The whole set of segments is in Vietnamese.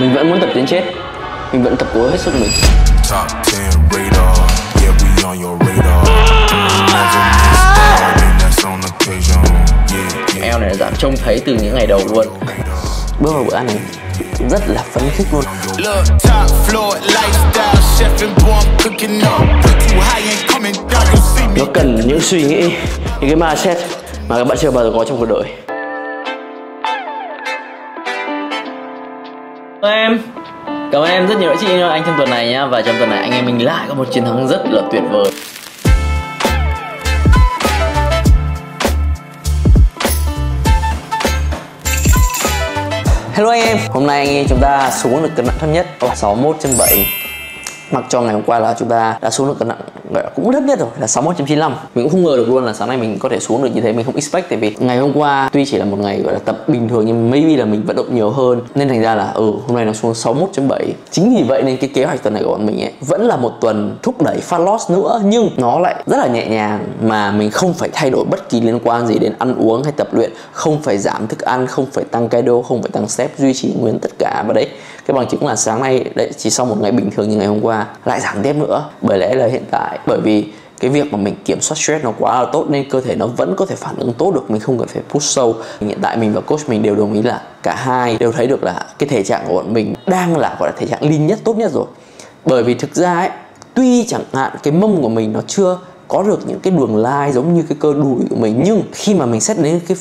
Mình vẫn muốn tập đến chết. Mình vẫn tập cố hết sức mình. Eo này là giảm trông thấy từ những ngày đầu luôn. Bước vào bữa ăn này rất là phấn khích luôn. Nó cần những suy nghĩ, những cái mindset mà các bạn chưa bao giờ có trong cuộc đời. Em cảm ơn em rất nhiều chị anh trong tuần này nhá. Và trong tuần này anh em mình lại có một chiến thắng rất là tuyệt vời. Hello anh em, hôm nay anh em chúng ta xuống được cân nặng thấp nhất 61.7. Mặc cho ngày hôm qua là chúng ta đã xuống được cân nặng cũng thấp nhất rồi là 61.95. Mình cũng không ngờ được luôn là sáng nay mình có thể xuống được như thế. Mình không expect, tại vì ngày hôm qua tuy chỉ là một ngày gọi là tập bình thường nhưng maybe là mình vận động nhiều hơn, nên thành ra là hôm nay nó xuống 61.7. Chính vì vậy nên cái kế hoạch tuần này của bọn mình ấy vẫn là một tuần thúc đẩy fat loss nữa, nhưng nó lại rất là nhẹ nhàng mà mình không phải thay đổi bất kỳ liên quan gì đến ăn uống hay tập luyện, không phải giảm thức ăn, không phải tăng cardio, không phải tăng step, duy trì nguyên tất cả. Và đấy, cái bằng chứng là sáng nay đấy, chỉ sau một ngày bình thường như ngày hôm qua lại giảm tiếp nữa. Bởi lẽ là hiện tại, bởi vì cái việc mà mình kiểm soát stress nó quá là tốt nên cơ thể nó vẫn có thể phản ứng tốt được, mình không cần phải push sâu. Hiện tại mình và coach mình đều đồng ý là cả hai đều thấy được là cái thể trạng của bọn mình đang là gọi là thể trạng lean nhất, tốt nhất rồi. Bởi vì thực ra ấy, tuy chẳng hạn cái mông của mình nó chưa có được những cái đường lai giống như cái cơ đùi của mình, nhưng khi mà mình xét đến cái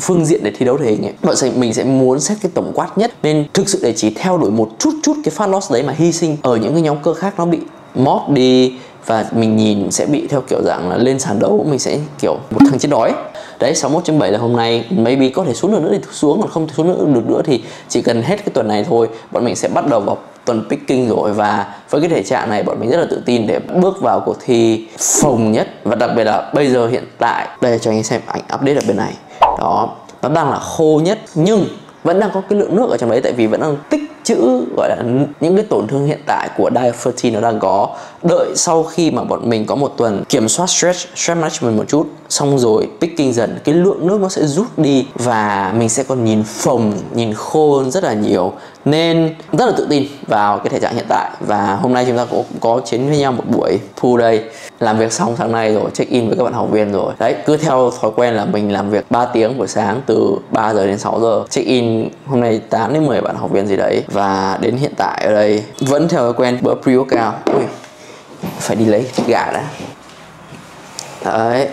phương diện để thi đấu thể hình ấy, mình sẽ muốn xét cái tổng quát nhất, nên thực sự để chỉ theo đuổi một chút cái fat loss đấy mà hy sinh ở những cái nhóm cơ khác nó bị móp đi, và mình nhìn sẽ bị theo kiểu dạng là lên sàn đấu mình sẽ kiểu một thằng chết đói. Đấy, 61.7 là hôm nay, maybe có thể xuống được nữa thì xuống, còn không thể xuống được nữa thì chỉ cần hết cái tuần này thôi, bọn mình sẽ bắt đầu vào tuần picking rồi. Và với cái thể trạng này bọn mình rất là tự tin để bước vào cuộc thi phồng nhất. Và đặc biệt là bây giờ hiện tại, đây cho anh xem ảnh update ở bên này. Đó, nó đang là khô nhất nhưng vẫn đang có cái lượng nước ở trong đấy, tại vì vẫn đang tích chữ gọi là những cái tổn thương hiện tại của Diaferty nó đang có. Đợi sau khi mà bọn mình có một tuần kiểm soát stress management một chút, xong rồi picking dần, cái lượng nước nó sẽ rút đi và mình sẽ còn nhìn phồng, nhìn khô hơn rất là nhiều. Nên rất là tự tin vào cái thể trạng hiện tại. Và hôm nay chúng ta cũng có chiến với nhau một buổi pool day. Làm việc xong sáng nay rồi, check in với các bạn học viên rồi. Đấy, cứ theo thói quen là mình làm việc 3 tiếng buổi sáng, từ 3 giờ đến 6 giờ. Check in hôm nay 8 đến 10 bạn học viên gì đấy. Và đến hiện tại ở đây vẫn theo thói quen bữa pre-workout. Ui, phải đi lấy thịt gà đã. Đấy,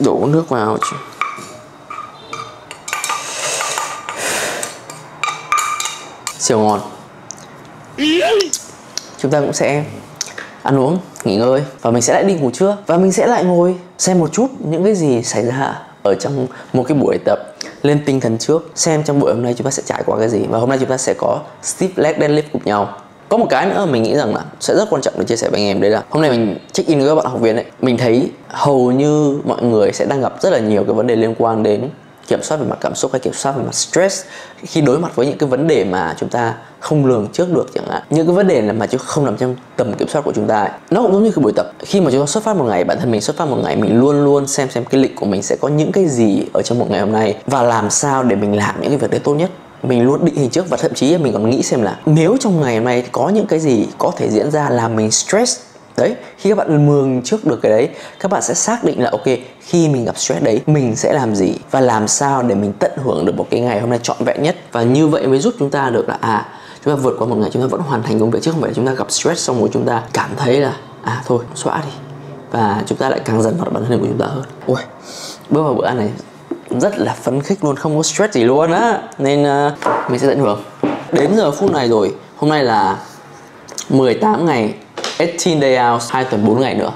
đổ nước vào. Siêu ngon. Chúng ta cũng sẽ ăn uống, nghỉ ngơi, và mình sẽ lại đi ngủ trưa. Và mình sẽ lại ngồi xem một chút những cái gì xảy ra ở trong một cái buổi tập, lên tinh thần trước, xem trong buổi hôm nay chúng ta sẽ trải qua cái gì. Và hôm nay chúng ta sẽ có stiff leg deadlift cùng nhau. Có một cái nữa mình nghĩ rằng là sẽ rất quan trọng để chia sẻ với anh em, đấy là hôm nay mình check in với các bạn học viên ấy, mình thấy hầu như mọi người sẽ đang gặp rất là nhiều cái vấn đề liên quan đến kiểm soát về mặt cảm xúc hay kiểm soát về mặt stress, khi đối mặt với những cái vấn đề mà chúng ta không lường trước được chẳng hạn, những cái vấn đề mà chứ không nằm trong tầm kiểm soát của chúng ta ấy. Nó cũng giống như cái buổi tập, khi mà chúng ta xuất phát một ngày, bản thân mình xuất phát một ngày, mình luôn luôn xem cái lịch của mình sẽ có những cái gì ở trong một ngày hôm nay và làm sao để mình làm những cái việc đấy tốt nhất. Mình luôn định hình trước, và thậm chí mình còn nghĩ xem là nếu trong ngày hôm nay có những cái gì có thể diễn ra làm mình stress. Đấy, khi các bạn mường trước được cái đấy, các bạn sẽ xác định là ok, khi mình gặp stress đấy, mình sẽ làm gì và làm sao để mình tận hưởng được một cái ngày hôm nay trọn vẹn nhất. Và như vậy mới giúp chúng ta được là chúng ta vượt qua một ngày, chúng ta vẫn hoàn thành công việc, chứ không phải là chúng ta gặp stress xong rồi chúng ta cảm thấy là thôi, xóa đi, và chúng ta lại càng dần vào bản thân của chúng ta hơn. Ui, bước vào bữa ăn này rất là phấn khích luôn, không có stress gì luôn á. Nên mình sẽ tận hưởng. Đến giờ phút này rồi, hôm nay là 18 ngày 18 day out, 2 tuần 4 ngày nữa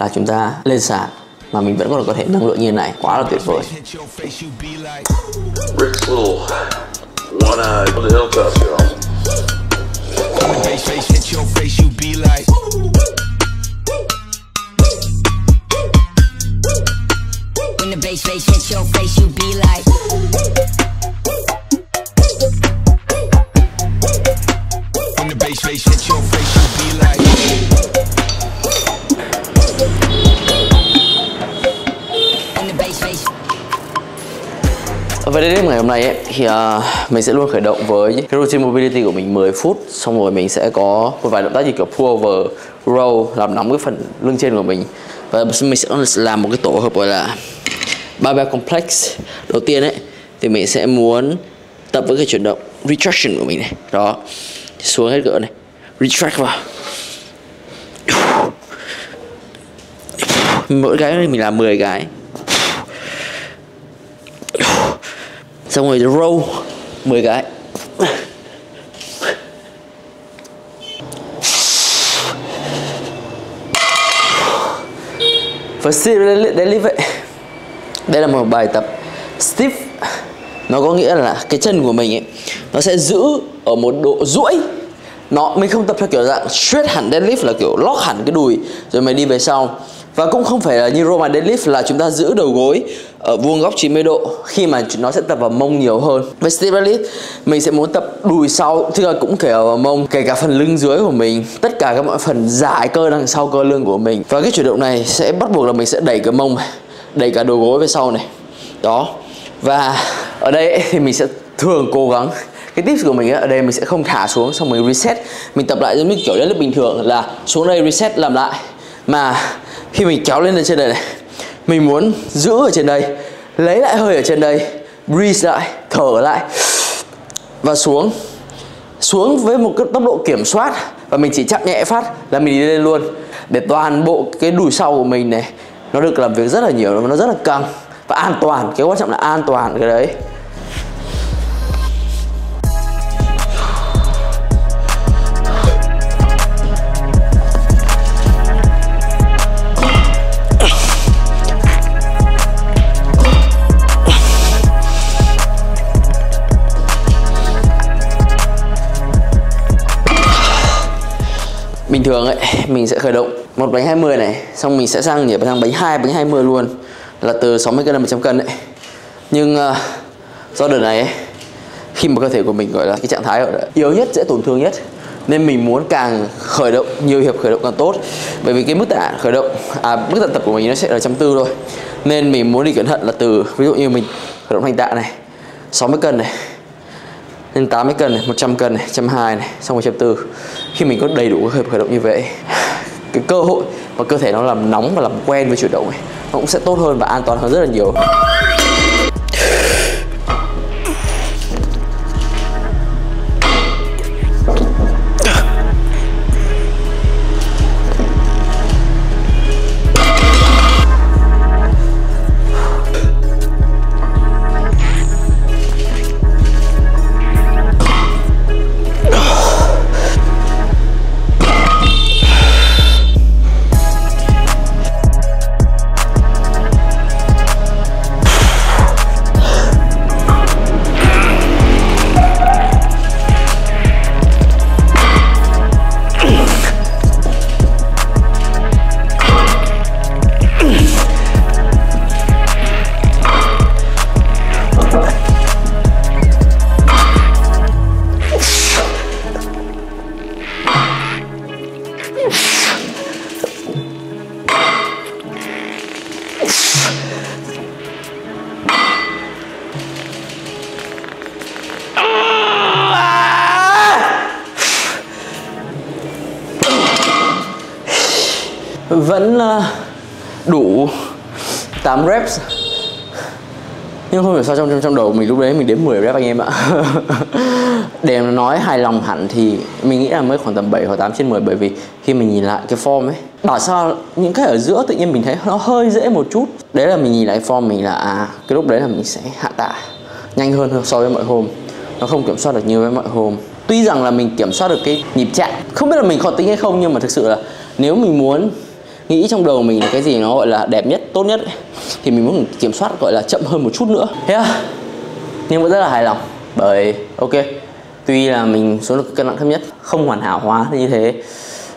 là chúng ta lên sàn mà mình vẫn còn có thể năng lượng như này, quá là tuyệt vời. Với đến ngày hôm nay ấy, thì mình sẽ luôn khởi động với cái routine mobility của mình 10 phút. Xong rồi mình sẽ có một vài động tác như kiểu pull over, roll, làm nóng cái phần lưng trên của mình. Và mình sẽ làm một cái tổ hợp gọi là barbell complex. Đầu tiên ấy thì mình sẽ muốn tập với cái chuyển động retraction của mình này. Đó, xuống hết cỡ này, retract vào. Mỗi cái này mình làm 10 cái. Xong rồi roll 10 cái. Và stiff deadlift, đây là một bài tập stiff. Nó có nghĩa là cái chân của mình ấy, nó sẽ giữ ở một độ duỗi. Mình không tập theo kiểu dạng straight hẳn deadlift là kiểu lock hẳn cái đùi rồi mày đi về sau. Và cũng không phải là như Roman deadlift là chúng ta giữ đầu gối ở vuông góc 90 độ, khi mà nó sẽ tập vào mông nhiều hơn. Với stiff deadlift mình sẽ muốn tập đùi sau, tức là cũng kể vào mông, kể cả phần lưng dưới của mình, tất cả các mọi phần giải cơ đằng sau cơ lưng của mình. Và cái chuyển động này sẽ bắt buộc là mình sẽ đẩy cái mông, đẩy cả đầu gối về sau này. Đó. Và ở đây thì mình sẽ thường cố gắng cái tips của mình ấy, ở đây mình sẽ không thả xuống, xong mình reset, mình tập lại giống như kiểu deadlift bình thường là xuống đây reset làm lại. Mà khi mình kéo lên trên đây này, mình muốn giữ ở trên đây, lấy lại hơi ở trên đây, breathe lại, thở lại và xuống. Xuống với một cái tốc độ kiểm soát, và mình chỉ chạm nhẹ phát là mình đi lên luôn, để toàn bộ cái đùi sau của mình này nó được làm việc rất là nhiều, nó rất là căng và an toàn. Cái quan trọng là an toàn cái đấy. Bình thường ấy, mình sẽ khởi động một bánh 20 này, xong mình sẽ sang nhảy sang bánh 2, bánh 20 luôn, là từ 60 cân đến 100 cân ấy. Nhưng do đợt này ấy, khi mà cơ thể của mình gọi là cái trạng thái yếu nhất, dễ tổn thương nhất, nên mình muốn càng khởi động nhiều hiệp khởi động càng tốt. Bởi vì cái mức tạ khởi động mức tạ tập của mình nó sẽ là 140 thôi, nên mình muốn đi cẩn thận là từ ví dụ như mình khởi động hành tạ này 60 cân này lên 80 cân này, 100 cân này, 120 này, xong 140. Khi mình có đầy đủ các hiệp khởi động như vậy, cái cơ hội mà cơ thể nó làm nóng và làm quen với chuyển động ấy, nó cũng sẽ tốt hơn và an toàn hơn rất là nhiều. Vẫn đủ 8 reps. Nhưng không hiểu sao trong đầu mình lúc đấy mình đếm 10 reps anh em ạ. Để nói hài lòng hẳn thì mình nghĩ là mới khoảng tầm 7 hoặc 8 trên 10. Bởi vì khi mình nhìn lại cái form ấy, bảo sao những cái ở giữa tự nhiên mình thấy nó hơi dễ một chút. Đấy là mình nhìn lại form mình là cái lúc đấy là mình sẽ hạ tạ nhanh hơn so với mọi hôm. Nó không kiểm soát được như với mọi hôm. Tuy rằng là mình kiểm soát được cái nhịp chạm, không biết là mình khó tính hay không, nhưng mà thực sự là nếu mình muốn nghĩ trong đầu mình là cái gì nó gọi là đẹp nhất, tốt nhất ấy, thì mình muốn kiểm soát gọi là chậm hơn một chút nữa. Thế à? Nhưng vẫn rất là hài lòng. Bởi ok, tuy là mình xuống được cân nặng thấp nhất, không hoàn hảo hóa như thế,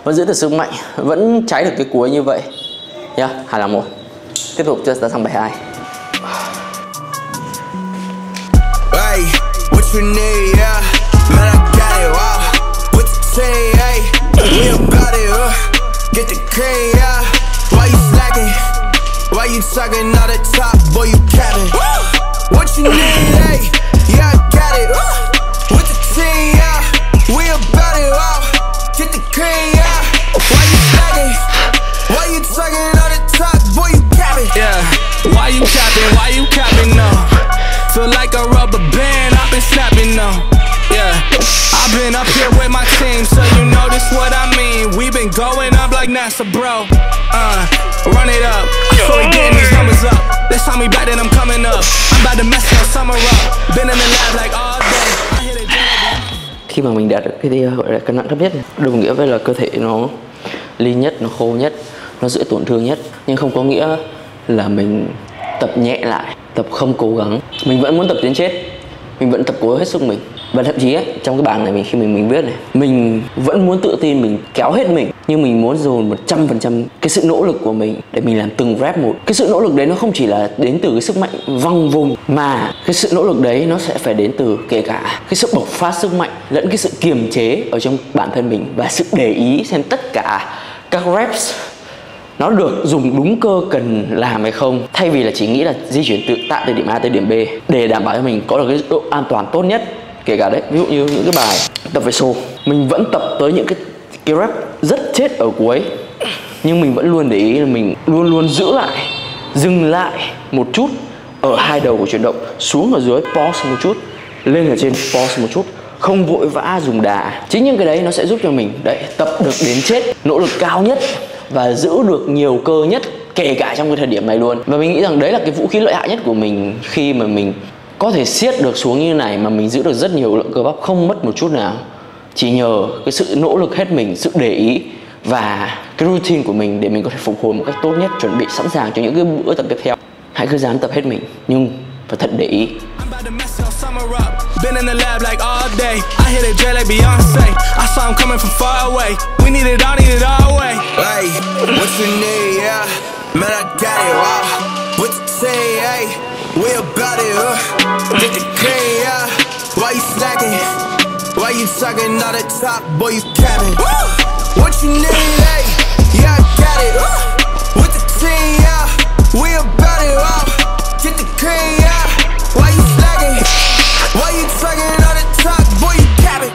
vẫn giữ được sức mạnh, vẫn cháy được cái cuối như vậy. Yeah, hài lòng một. Tiếp tục cho sang bài 2. Hey, what you need, yeah. Man, I got it, wow. What you say, hey. We don't got it, Get the cream, yeah. Why you slacking? Why you talking out the top? Boy, you capping. What you need, hey. That's a bro, run it up. I feel like getting these numbers up. This time we back then I'm coming up. I'm about to mess that summer up. Been in the lab like all day. I hear it down. Khi mà mình đạt được cái gọi là cân nặng thấp nhất, đồng nghĩa với là cơ thể nó ly nhất, nó khô nhất, nó dễ tổn thương nhất. Nhưng không có nghĩa là mình tập nhẹ lại, tập không cố gắng. Mình vẫn muốn tập đến chết, mình vẫn tập cố hết sức mình. Và thậm chí ấy, trong cái bảng này mình khi mình biết này, mình vẫn muốn tự tin, mình kéo hết mình, nhưng mình muốn dồn 100% cái sự nỗ lực của mình để mình làm từng rep một. Cái sự nỗ lực đấy nó không chỉ là đến từ cái sức mạnh văng vùng, mà cái sự nỗ lực đấy nó sẽ phải đến từ kể cả cái sự bộc phát sức mạnh lẫn cái sự kiềm chế ở trong bản thân mình, và sự để ý xem tất cả các reps nó được dùng đúng cơ cần làm hay không, thay vì là chỉ nghĩ là di chuyển tự tại từ điểm A tới điểm B để đảm bảo cho mình có được cái độ an toàn tốt nhất. Kể cả đấy, ví dụ như những cái bài tập về xô, mình vẫn tập tới những cái rep rất chết ở cuối, nhưng mình vẫn luôn để ý là mình luôn giữ lại, dừng lại một chút ở hai đầu của chuyển động, xuống ở dưới pause một chút, lên ở trên pause một chút, không vội vã dùng đà. Chính những cái đấy nó sẽ giúp cho mình đấy tập được đến chết, nỗ lực cao nhất và giữ được nhiều cơ nhất, kể cả trong cái thời điểm này luôn. Và mình nghĩ rằng đấy là cái vũ khí lợi hại nhất của mình, khi mà mình có thể siết được xuống như này mà mình giữ được rất nhiều lượng cơ bắp không mất một chút nào, chỉ nhờ cái sự nỗ lực hết mình, sự để ý và cái routine của mình để mình có thể phục hồi một cách tốt nhất, chuẩn bị sẵn sàng cho những cái bữa tập tiếp theo. Hãy cứ dám tập hết mình, nhưng phải thật để ý. We about it, get the green, yeah. Why you slacking? Why you sucking all the top, boy, you capping? What you need, hey, yeah, I got it, with the team, yeah. We about it, get the green, yeah. Why you slacking? Why you sucking all the top, boy, you capping?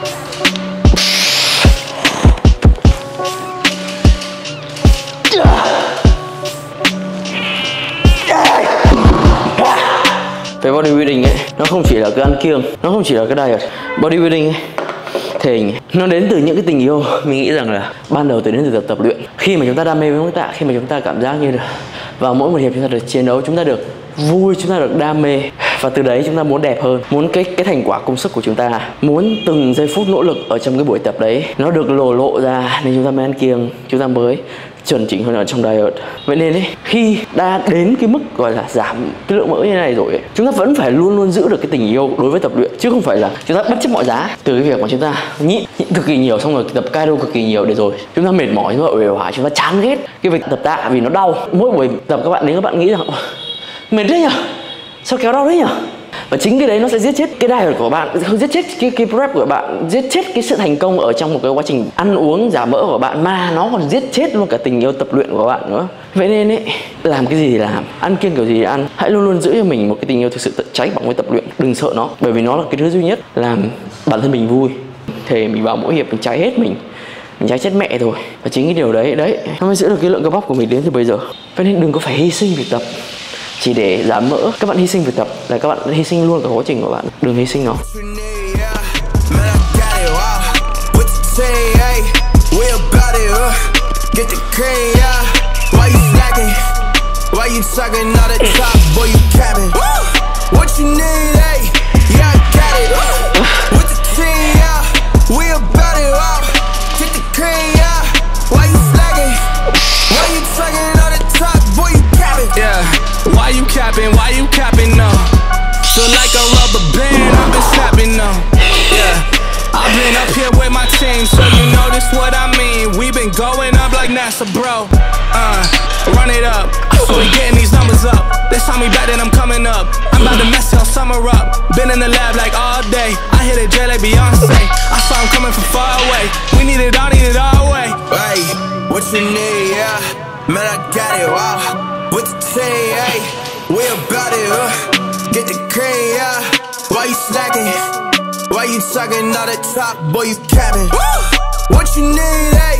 Về bodybuilding ấy, nó không chỉ là cái ăn kiêng, nó không chỉ là cái diet. Bodybuilding ấy, thể hình, nó đến từ những cái tình yêu. Mình nghĩ rằng là ban đầu đến từ tập luyện. Khi mà chúng ta đam mê với môn tạ, khi mà chúng ta cảm giác như là vào mỗi một hiệp chúng ta được chiến đấu, chúng ta được vui, chúng ta được đam mê, và từ đấy chúng ta muốn đẹp hơn, muốn cái thành quả công sức của chúng ta, muốn từng giây phút nỗ lực ở trong cái buổi tập đấy nó được lồ lộ ra, nên chúng ta mới ăn kiêng, chúng ta mới chuẩn chỉnh hơn ở trong diet. Vậy nên ấy, khi đã đến cái mức gọi là giảm cái lượng mỡ như này rồi ấy, chúng ta vẫn phải luôn giữ được cái tình yêu đối với tập luyện, chứ không phải là chúng ta bất chấp mọi giá. Từ cái việc mà chúng ta nhịn cực kỳ nhiều, xong rồi tập cardio cực kỳ nhiều để rồi chúng ta mệt mỏi, chúng ta uể oải, chúng ta chán ghét cái việc tập tạ vì nó đau. Mỗi buổi tập các bạn đến các bạn nghĩ rằng mệt thế nhở, sao kéo đau đấy nhở. Và chính cái đấy nó sẽ giết chết cái diet của bạn, giết chết cái prep của bạn, giết chết cái sự thành công ở trong một cái quá trình ăn uống giảm mỡ của bạn, mà nó còn giết chết luôn cả tình yêu tập luyện của bạn nữa. Vậy nên ấy, làm cái gì thì làm, ăn kiêng kiểu gì thì ăn, hãy luôn giữ cho mình một cái tình yêu thực sự cháy bỏng với tập luyện. Đừng sợ nó, bởi vì nó là cái thứ duy nhất làm bản thân mình vui. Thề mình vào mỗi hiệp mình cháy hết mình cháy chết mẹ rồi. Và chính cái điều đấy nó mới giữ được cái lượng cơ bắp của mình đến từ bây giờ. Vậy nên đừng có phải hy sinh việc tập chỉ để giảm mỡ. Các bạn hy sinh việc tập là các bạn hy sinh luôn cả quá trình của bạn. Đừng hy sinh nó. Why you capping on? So like a rubber band, I've been snapping on. Yeah, I've been up here with my team, so you know this what I mean. We've been going up like NASA, bro. Run it up. So we getting these numbers up. This time we back then I'm coming up. I'm about to mess y'all summer up. Been in the lab like all day. I hit a J like Beyonce. I saw him coming from far away. We need it all way. Hey, what you need? Yeah, man, I got it. Wow, what you say? Hey. We about it, get the cream, yeah. Why you slacking? Why you sucking all the top, boy, you capping? What you need, hey,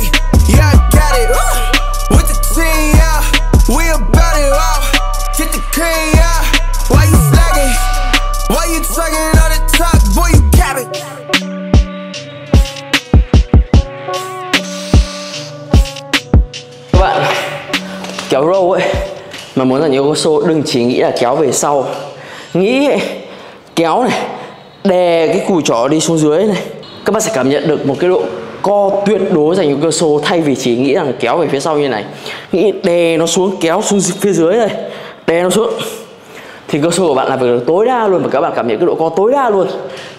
yeah, I got it, with the team, yeah. We about it, get the cream, yeah. Why you slacking? Why you sucking all the top, boy, you capping? mà muốn giản nhiều các số đừng chỉ nghĩ là kéo về sau, nghĩ kéo này, đè cái cùi chỏ đi xuống dưới này, các bạn sẽ cảm nhận được một cái độ co tuyệt đối dành cho cơ xô, thay vì chỉ nghĩ rằng kéo về phía sau như này. Nghĩ đè nó xuống, kéo xuống phía dưới này, đè nó xuống, thì cơ xô của bạn làm việc được tối đa luôn và các bạn cảm nhận cái độ co tối đa luôn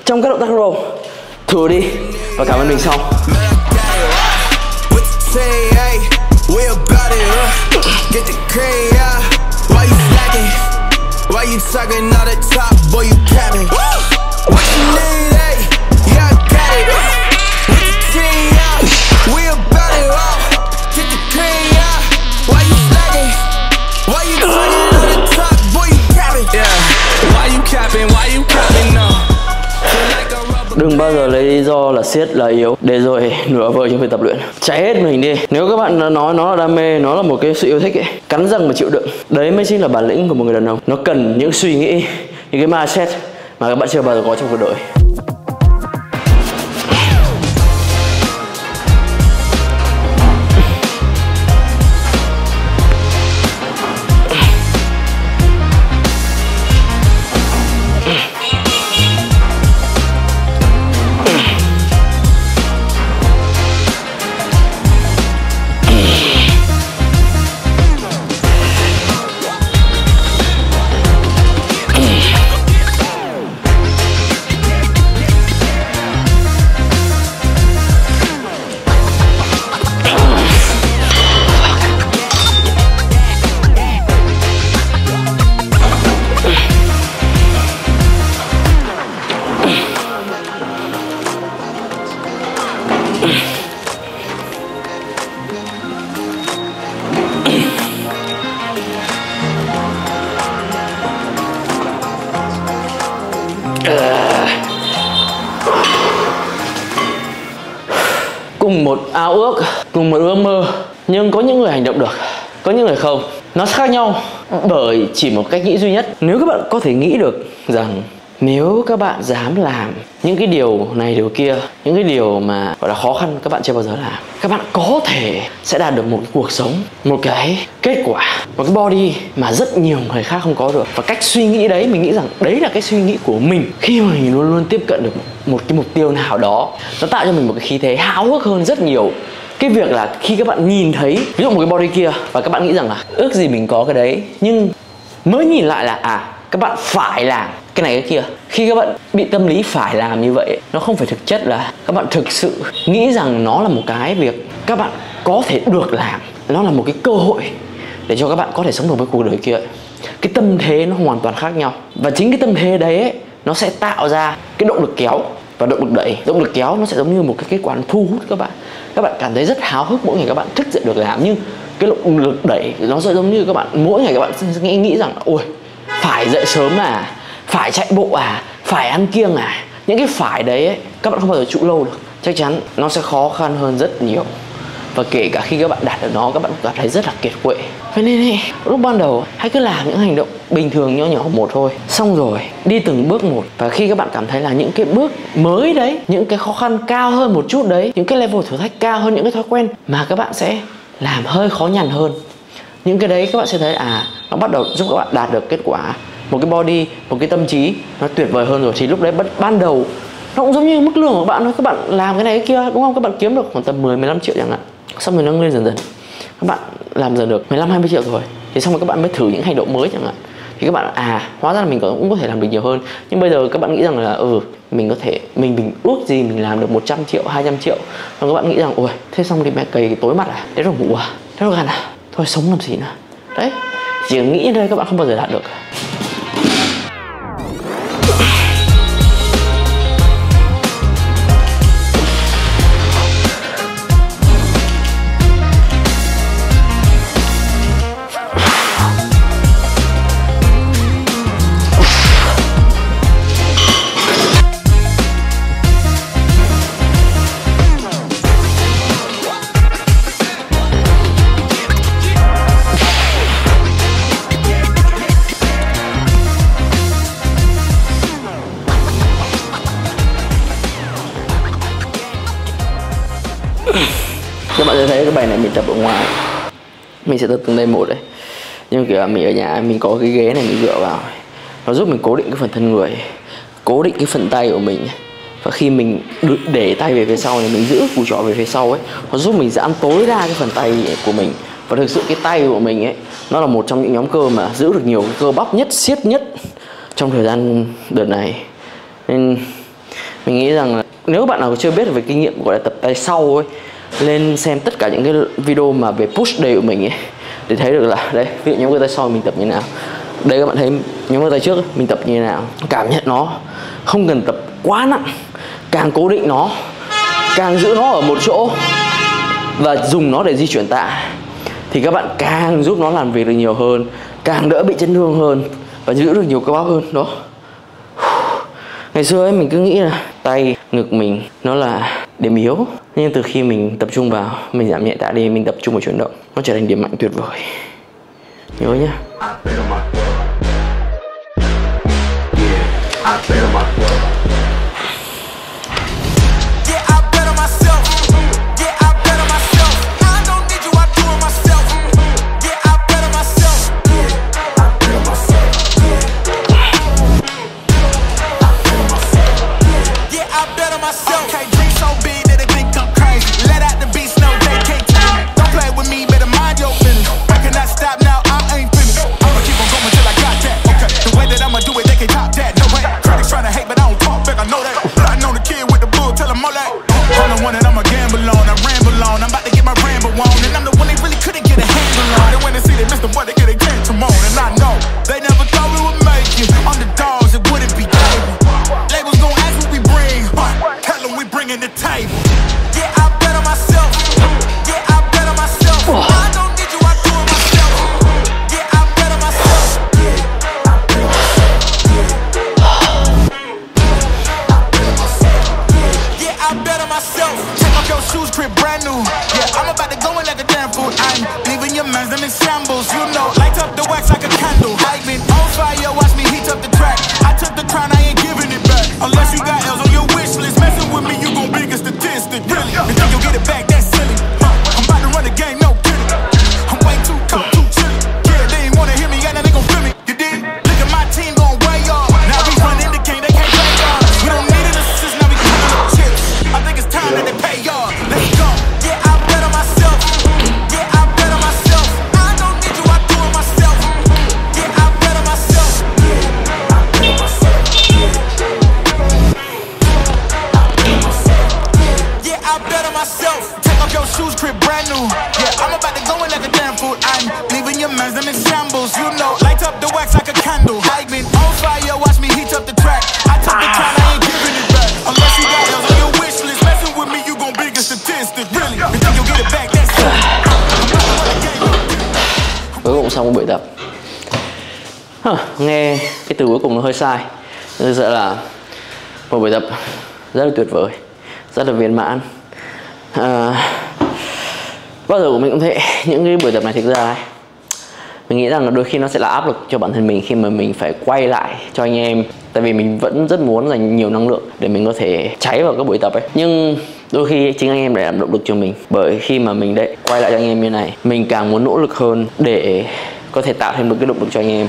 trong các động tác row. Thử đi và cảm ơn mình sau. Đừng bao giờ lấy lý do là siết là yếu để rồi nửa vời trong việc tập luyện. Chạy hết mình đi. Nếu các bạn nói nó là đam mê, nó là một cái sự yêu thích ấy, cắn răng mà chịu đựng, đấy mới chính là bản lĩnh của một người đàn ông. Nó cần những suy nghĩ, những cái mindset mà các bạn chưa bao giờ có trong cuộc đời. Cùng một ao ước, cùng một ước mơ, nhưng có những người hành động được, có những người không. Nó khác nhau bởi chỉ một cách nghĩ duy nhất. Nếu các bạn có thể nghĩ được rằng nếu các bạn dám làm những cái điều này điều kia, những cái điều mà gọi là khó khăn các bạn chưa bao giờ làm, các bạn có thể sẽ đạt được một cái cuộc sống, một cái kết quả, một cái body mà rất nhiều người khác không có được. Và cách suy nghĩ đấy, mình nghĩ rằng đấy là cái suy nghĩ của mình. Khi mà mình luôn luôn tiếp cận được một cái mục tiêu nào đó, nó tạo cho mình một cái khí thế háo hức hơn rất nhiều. Cái việc là khi các bạn nhìn thấy ví dụ một cái body kia và các bạn nghĩ rằng là ước gì mình có cái đấy, nhưng mới nhìn lại là các bạn phải làm cái này cái kia. Khi các bạn bị tâm lý phải làm như vậy, nó không phải thực chất là các bạn thực sự nghĩ rằng nó là một cái việc các bạn có thể được làm. Nó là một cái cơ hội để cho các bạn có thể sống được với cuộc đời kia. Cái tâm thế nó hoàn toàn khác nhau. Và chính cái tâm thế đấy, nó sẽ tạo ra cái động lực kéo và động lực đẩy. Động lực kéo nó sẽ giống như một cái quán thu hút các bạn. Các bạn cảm thấy rất háo hức mỗi ngày các bạn thức dậy được làm. Nhưng cái động lực đẩy nó sẽ giống như các bạn mỗi ngày các bạn nghĩ rằng ôi, phải dậy sớm à, phải chạy bộ à, phải ăn kiêng à. Những cái phải đấy ấy, các bạn không bao giờ trụ lâu được. Chắc chắn nó sẽ khó khăn hơn rất nhiều. Và kể cả khi các bạn đạt được nó, các bạn cảm thấy rất là kiệt quệ. Vậy nên ấy, lúc ban đầu hãy cứ làm những hành động bình thường nhỏ nhỏ một thôi, xong rồi đi từng bước một. Và khi các bạn cảm thấy là những cái bước mới đấy, những cái khó khăn cao hơn một chút đấy, những cái level thử thách cao hơn, những cái thói quen mà các bạn sẽ làm hơi khó nhằn hơn, những cái đấy các bạn sẽ thấy nó bắt đầu giúp các bạn đạt được kết quả, một cái body, một cái tâm trí nó tuyệt vời hơn rồi. Thì lúc đấy ban đầu nó cũng giống như mức lương của bạn thôi. Các bạn làm cái này cái kia đúng không, các bạn kiếm được khoảng tầm 10-15 triệu chẳng hạn, xong rồi nó lên dần dần, các bạn làm dần được 15-20 triệu rồi, thì xong rồi các bạn mới thử những hành động mới chẳng hạn, thì các bạn hóa ra là mình cũng có thể làm được nhiều hơn. Nhưng bây giờ các bạn nghĩ rằng là mình có thể mình ước gì mình làm được 100 triệu 200 triệu, xong các bạn nghĩ rằng ôi thế xong thì mẹ cày tối mặt à, thế rồi ngủ à, thế rồi ăn à, thôi sống làm gì nữa. Đấy, chỉ nghĩ đây các bạn không bao giờ đạt được. Các bạn sẽ thấy cái bài này mình tập ở ngoài, mình sẽ tập từng đây một đấy. Nhưng kiểu mình ở nhà mình có cái ghế này mình dựa vào, nó giúp mình cố định cái phần thân người, cố định cái phần tay của mình. Và khi mình để tay về phía sau thì mình giữ cùi chỏ về phía sau ấy, nó giúp mình giãn tối đa cái phần tay của mình. Và thực sự cái tay của mình ấy, nó là một trong những nhóm cơ mà giữ được nhiều cái cơ bắp nhất, siết nhất trong thời gian đợt này. Nên mình nghĩ rằng là nếu bạn nào chưa biết về kinh nghiệm gọi là tập tay sau ấy, lên xem tất cả những cái video mà về push day của mình ấy, để thấy được là đây, ví dụ nhóm cơ tay sau mình tập như thế nào. Đây các bạn thấy nhóm cơ tay trước mình tập như thế nào. Cảm nhận nó, không cần tập quá nặng, càng cố định nó, càng giữ nó ở một chỗ và dùng nó để di chuyển tạ, thì các bạn càng giúp nó làm việc được nhiều hơn, càng đỡ bị chấn thương hơn và giữ được nhiều cơ bắp hơn đó. Ngày xưa ấy mình cứ nghĩ là tay, ngực mình nó là điểm yếu, nhưng từ khi mình tập trung vào, mình giảm nhẹ tạ đi, mình tập trung vào chuyển động, nó trở thành điểm mạnh tuyệt vời. Nhớ nhá. Xong buổi tập, nghe cái từ cuối cùng nó hơi sai, thực sự là một buổi tập rất là tuyệt vời, rất là viên mãn. Bao giờ của mình cũng thế, những cái buổi tập này thực ra ấy, mình nghĩ rằng là đôi khi nó sẽ là áp lực cho bản thân mình khi mà mình phải quay lại cho anh em, tại vì mình vẫn rất muốn dành nhiều năng lượng để mình có thể cháy vào các buổi tập ấy. Nhưng đôi khi chính anh em lại làm động lực cho mình, bởi khi mà mình đấy quay lại cho anh em như này, mình càng muốn nỗ lực hơn để có thể tạo thêm được cái động lực cho anh em,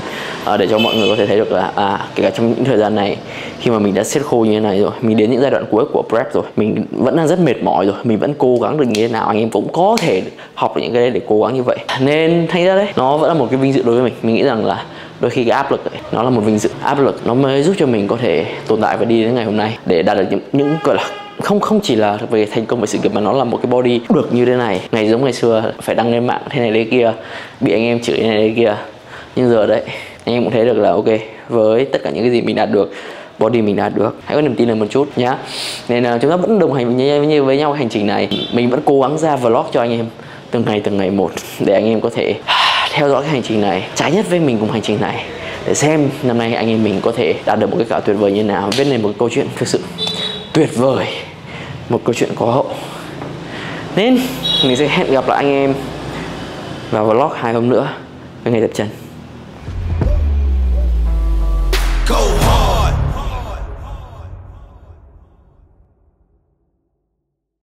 để cho mọi người có thể thấy được là kể cả trong những thời gian này, khi mà mình đã siết khô như thế này rồi, mình đến những giai đoạn cuối của prep rồi, mình vẫn đang rất mệt mỏi rồi, mình vẫn cố gắng được như thế nào, anh em cũng có thể học được những cái đấy để cố gắng như vậy. Nên thành ra đấy, nó vẫn là một cái vinh dự đối với mình. Mình nghĩ rằng là đôi khi cái áp lực ấy, nó là một vinh dự, áp lực nó mới giúp cho mình có thể tồn tại và đi đến ngày hôm nay, để đạt được những gọi là không chỉ là về thành công về sự nghiệp, mà nó là một cái body được như thế này. Ngày giống ngày xưa phải đăng lên mạng thế này đây kia, bị anh em chửi thế này đây kia, nhưng giờ đấy anh em cũng thấy được là ok, với tất cả những cái gì mình đạt được, body mình đạt được, hãy có niềm tin lên một chút nhá. Nên là chúng ta vẫn đồng hành với nhau hành trình này, mình vẫn cố gắng ra vlog cho anh em từng ngày một, để anh em có thể theo dõi cái hành trình này, trái nhất với mình cùng hành trình này, để xem năm nay anh em mình có thể đạt được một cái cả tuyệt vời như nào, viết nên một câu chuyện thực sự tuyệt vời, một câu chuyện có hậu. Nên mình sẽ hẹn gặp lại anh em vào vlog 2 hôm nữa, với ngày tập chân.